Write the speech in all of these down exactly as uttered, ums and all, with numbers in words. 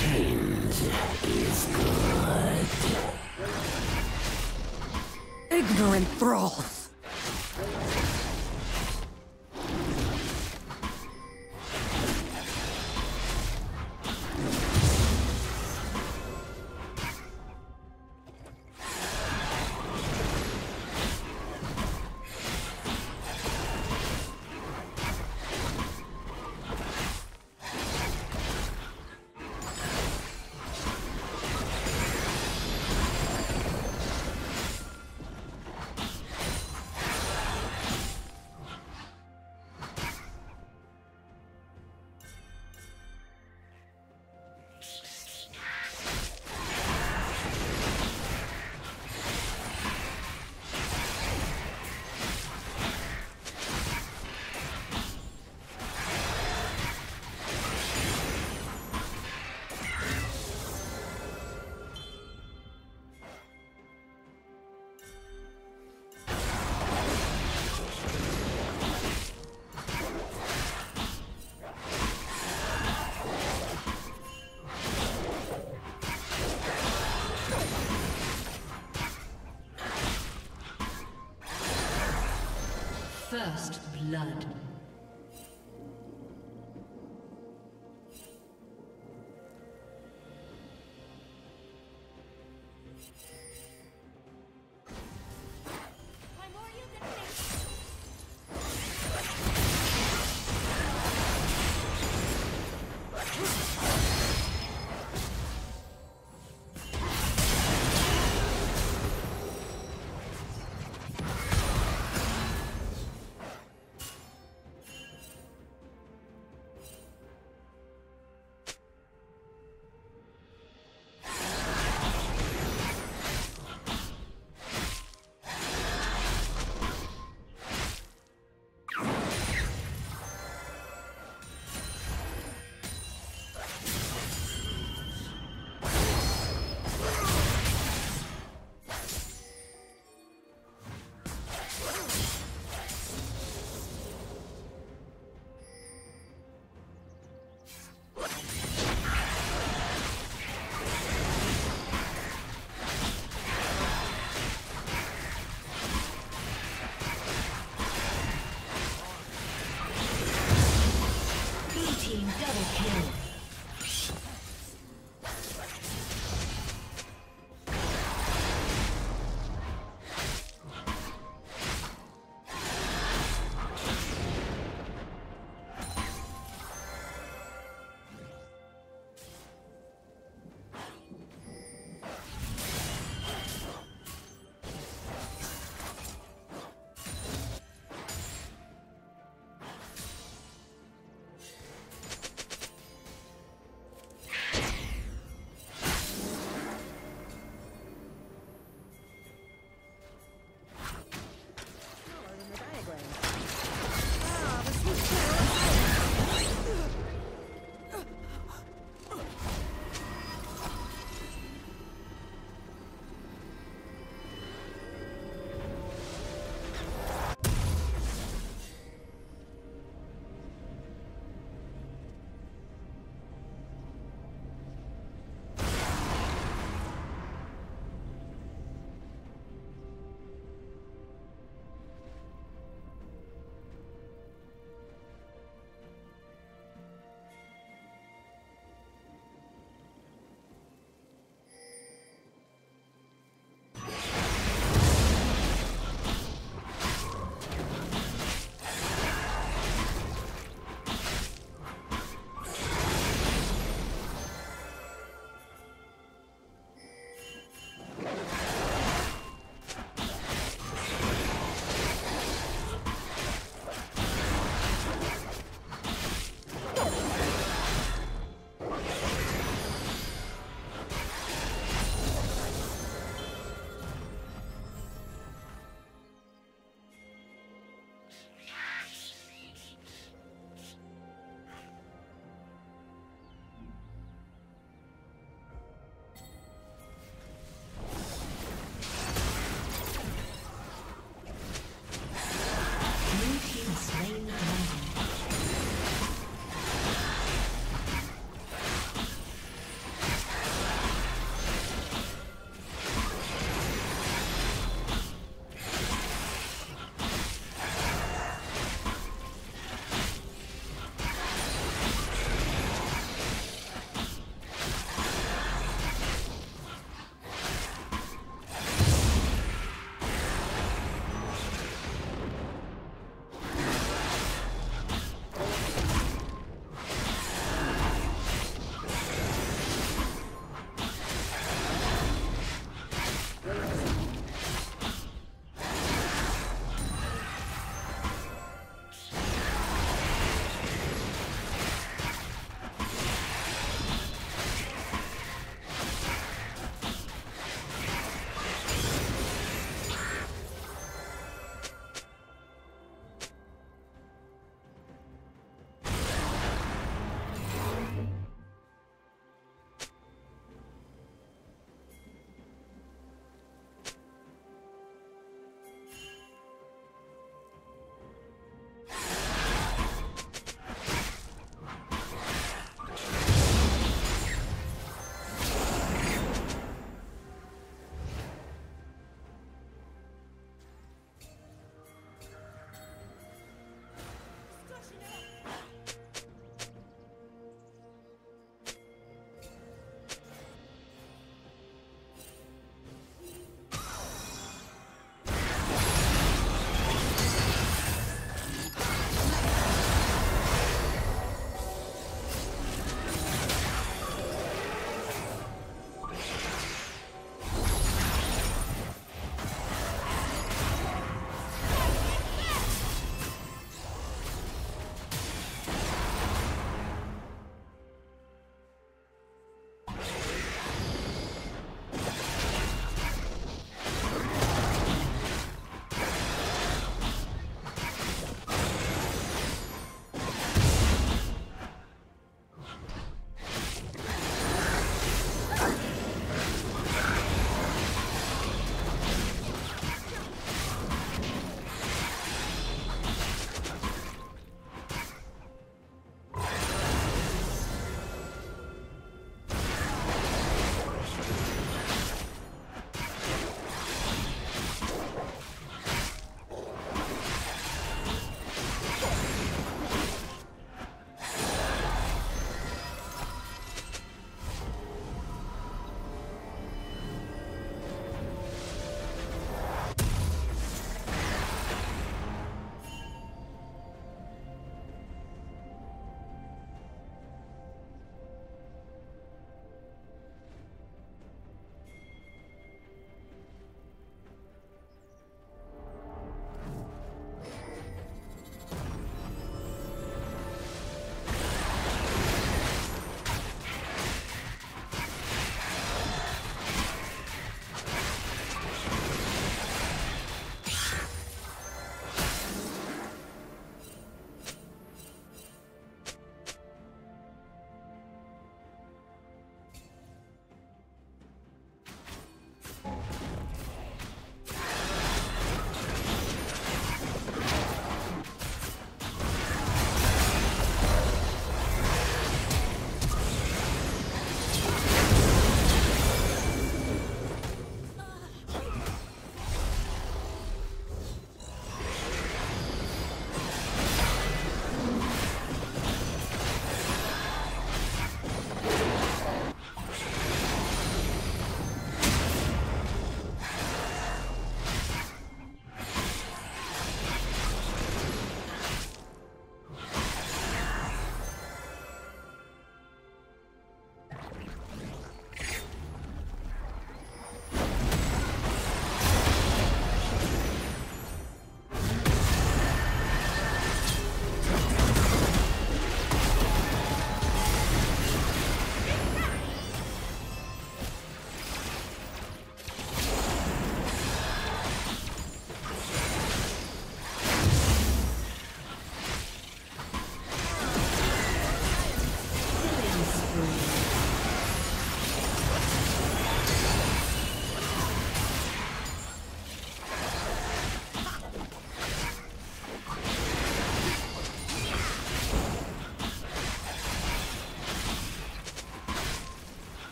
Change is good. Ignorant thralls! First blood.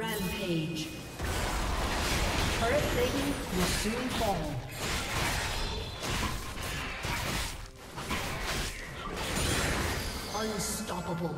Rampage. Turret plating will soon fall. Unstoppable.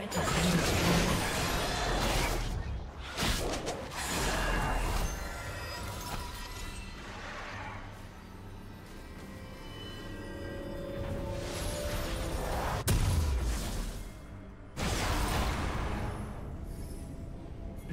turret has been destroyed.